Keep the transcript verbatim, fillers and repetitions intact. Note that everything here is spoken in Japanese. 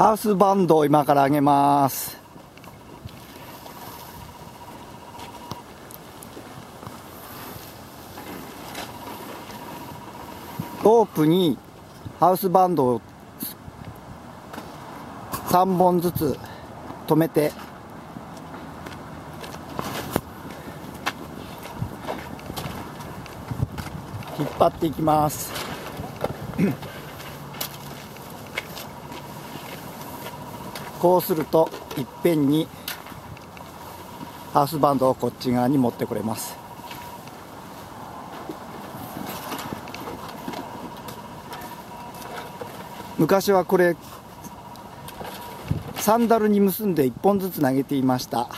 ハウスバンドを今からあげます。ロープにハウスバンドをさんぼんずつ留めて、引っ張っていきます。こうするといっぺんにハウスバンドをこっち側に持ってこれます。昔はこれサンダルに結んでいっぽんずつ投げていました。